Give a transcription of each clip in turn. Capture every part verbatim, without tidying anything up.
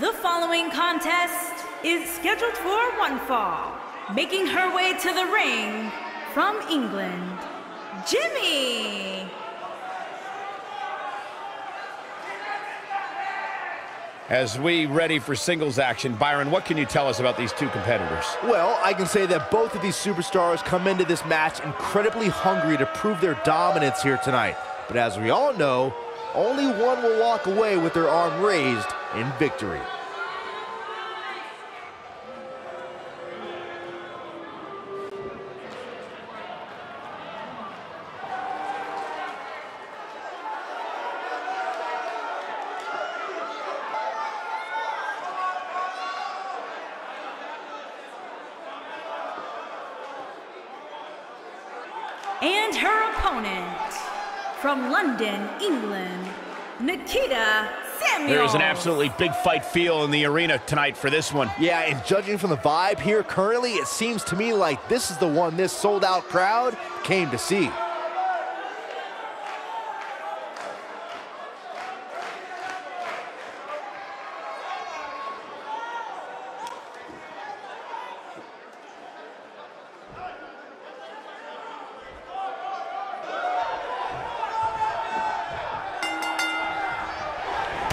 The following contest is scheduled for one fall. Making her way to the ring from England, Jinny. As we ready for singles action, Byron, what can you tell us about these two competitors? Well, I can say that both of these superstars come into this match incredibly hungry to prove their dominance here tonight. But as we all know, only one will walk away with their arm raised in victory. And her opponent, from London, England, Nina Samuels. There is an absolutely big fight feel in the arena tonight for this one. Yeah, and judging from the vibe here currently, it seems to me like this is the one this sold-out crowd came to see.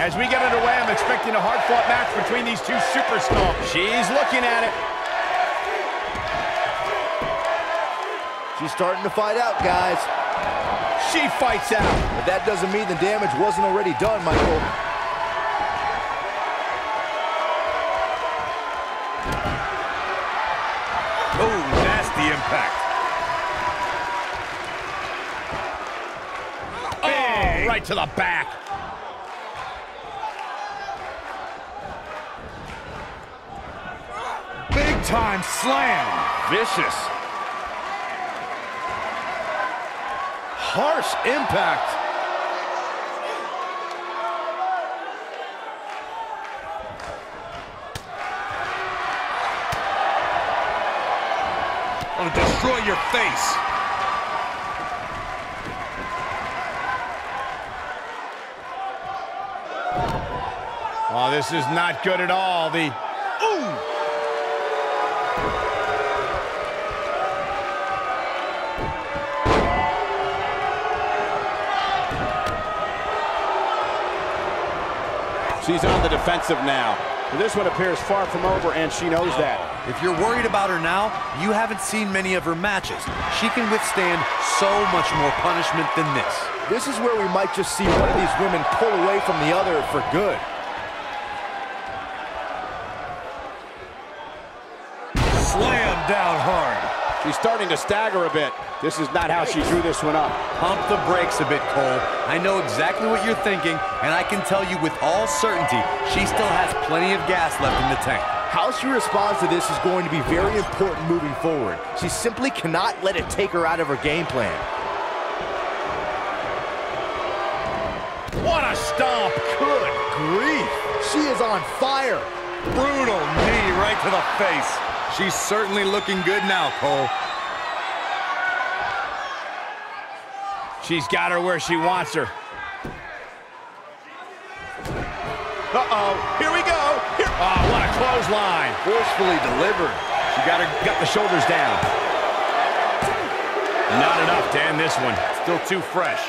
As we get underway, I'm expecting a hard-fought match between these two superstars. She's looking at it. She's starting to fight out, guys. She fights out. But that doesn't mean the damage wasn't already done, Michael. Oh, nasty impact. Oh, right to the back. Time slam. Vicious. Harsh impact. I'll destroy your face. Oh, this is not good at all. The ooh. She's on the defensive now. This one appears far from over, and she knows that. If you're worried about her now, you haven't seen many of her matches. She can withstand so much more punishment than this. This is where we might just see one of these women pull away from the other for good. Slam down hard. She's starting to stagger a bit. This is not how she drew this one up. Pump the brakes a bit, Cole. I know exactly what you're thinking, and I can tell you with all certainty, she still has plenty of gas left in the tank. How she responds to this is going to be very important moving forward. She simply cannot let it take her out of her game plan. What a stomp. Good grief. She is on fire. Brutal knee right to the face. She's certainly looking good now, Cole. She's got her where she wants her. Uh-oh, here we go. Here. Oh, what a clothesline. Forcefully delivered. She got her, got the shoulders down. Not enough to end this one. Still too fresh.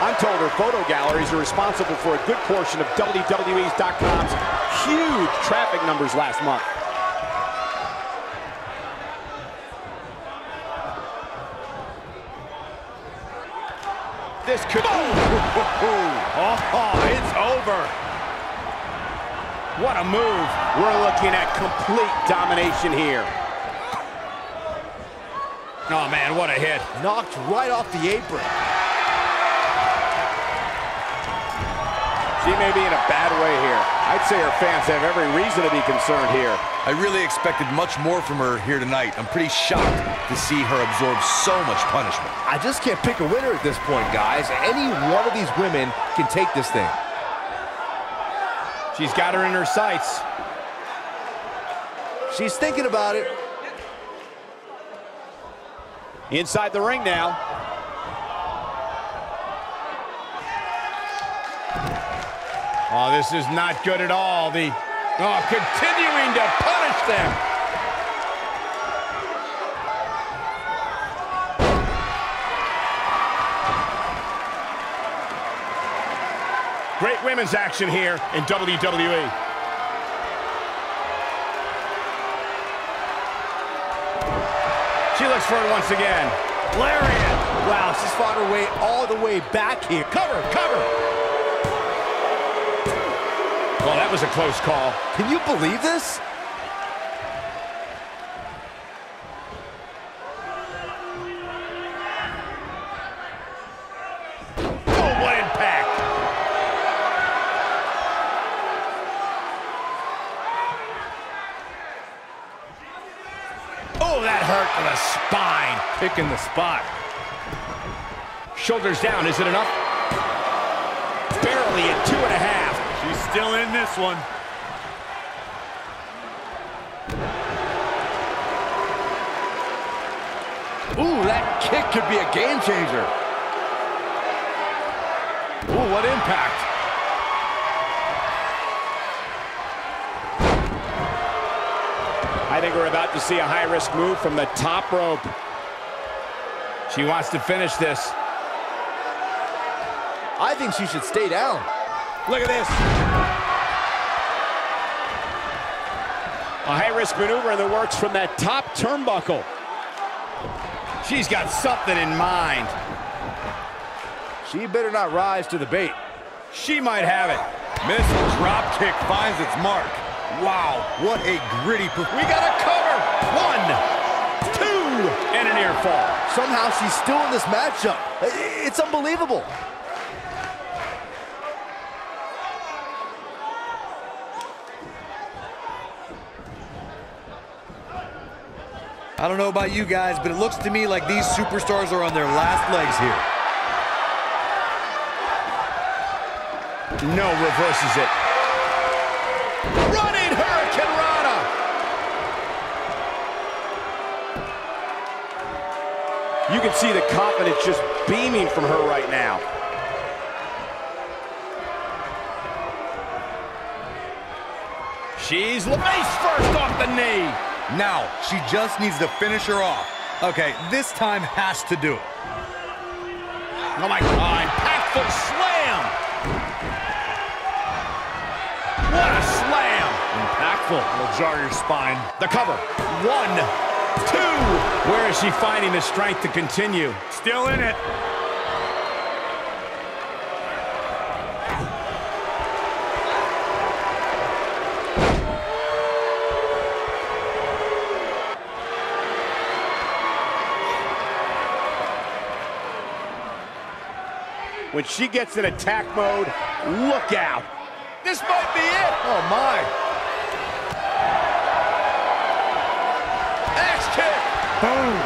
I'm told her photo galleries are responsible for a good portion of W W E dot com's huge traffic numbers last month. This could... Oh, oh, it's over. What a move. We're looking at complete domination here. Oh, man, what a hit. Knocked right off the apron. She may be in a bad way here. I'd say her fans have every reason to be concerned here. I really expected much more from her here tonight. I'm pretty shocked to see her absorb so much punishment. I just can't pick a winner at this point, guys. Any one of these women can take this thing. She's got her in her sights. She's thinking about it. Inside the ring now. Oh, this is not good at all. The oh, continuing to punish them. Great women's action here in W W E. She looks for it once again. Lariat. Wow, she's fought her way all the way back here. Cover, cover. Well, that was a close call. Can you believe this? Oh, what impact. Oh, that hurt. The spine, picking the spot. Shoulders down, is it enough? Barely at two and a half. She's still in this one. Ooh, that kick could be a game changer. Ooh, what impact. I think we're about to see a high-risk move from the top rope. She wants to finish this. I think she should stay down. Look at this. A high-risk maneuver in the works from that top turnbuckle. She's got something in mind. She better not rise to the bait. She might have it. Missile drop kick finds its mark. Wow, what a gritty performance. We got a cover. One, two, and an air fall. Somehow she's still in this matchup. It's unbelievable. I don't know about you guys, but it looks to me like these superstars are on their last legs here. No, reverses it. Running Hurricane Rana. You can see the confidence just beaming from her right now. She's face first off the knee. Now she just needs to finish her off. Okay, this time has to do it. Oh my God, impactful slam. What a slam! Impactful. It'll jar your spine. The cover. One, two. Where is she finding the strength to continue? Still in it. When she gets in attack mode, look out. This might be it. Oh, my. Axe kick. Boom.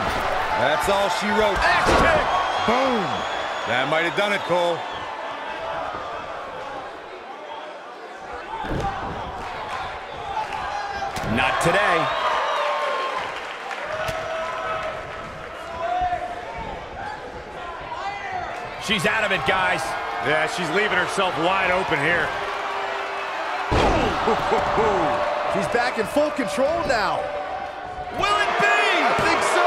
That's all she wrote. Axe kick. Boom. That might have done it, Cole. Not today. She's out of it, guys. Yeah, she's leaving herself wide open here. He's back in full control now. Will it be? I think so.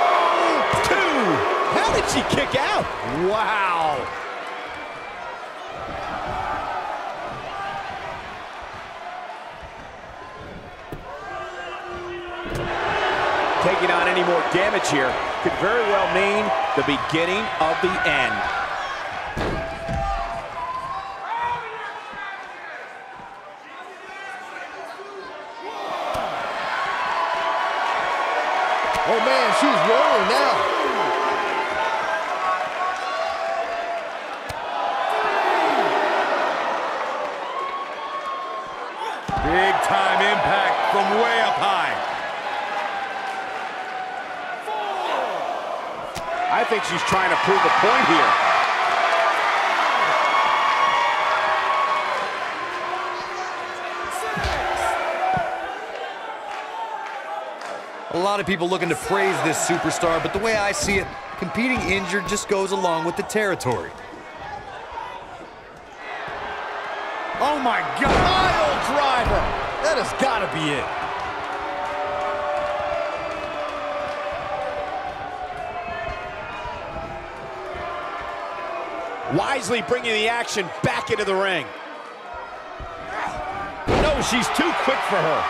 Two. How did she kick out? Wow. Taking on any more damage here could very well mean the beginning of the end. Oh, man, she's rolling now. Big time impact from way up high. I think she's trying to prove a point here. A lot of people looking to praise this superstar, but the way I see it, competing injured just goes along with the territory. Oh my God, mile driver! That has got to be it. Wisely bringing the action back into the ring. No, she's too quick for her.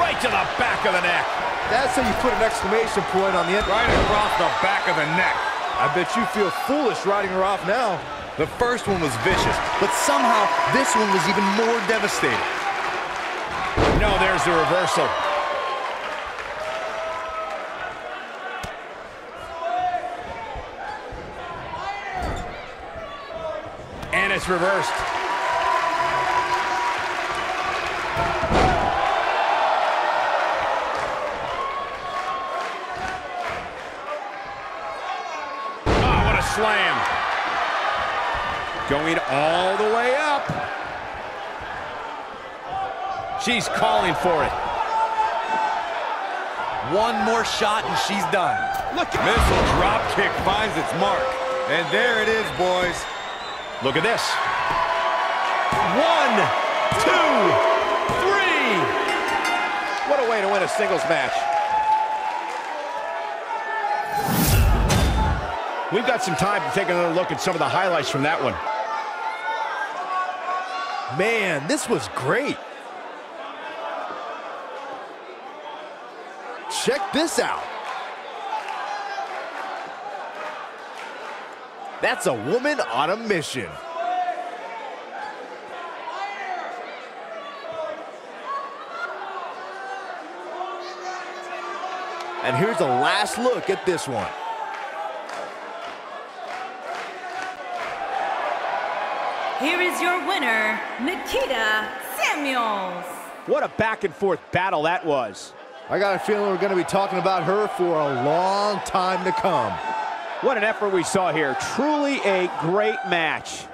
Right to the back of the neck. That's how you put an exclamation point on the end. Right across the back of the neck. I bet you feel foolish riding her off now. The first one was vicious, but somehow this one was even more devastating. No, there's the reversal. And it's reversed. Oh, what a slam. Going all the way up. She's calling for it. One more shot and she's done. Look at this. Missile drop kick finds its mark. And there it is, boys. Look at this. One, two, three. What a way to win a singles match. We've got some time to take another look at some of the highlights from that one. Man, this was great. Check this out. That's a woman on a mission. And here's a last look at this one. Here is your winner, Nina Samuels. What a back and forth battle that was. I got a feeling we're gonna be talking about her for a long time to come. What an effort we saw here. Truly a great match.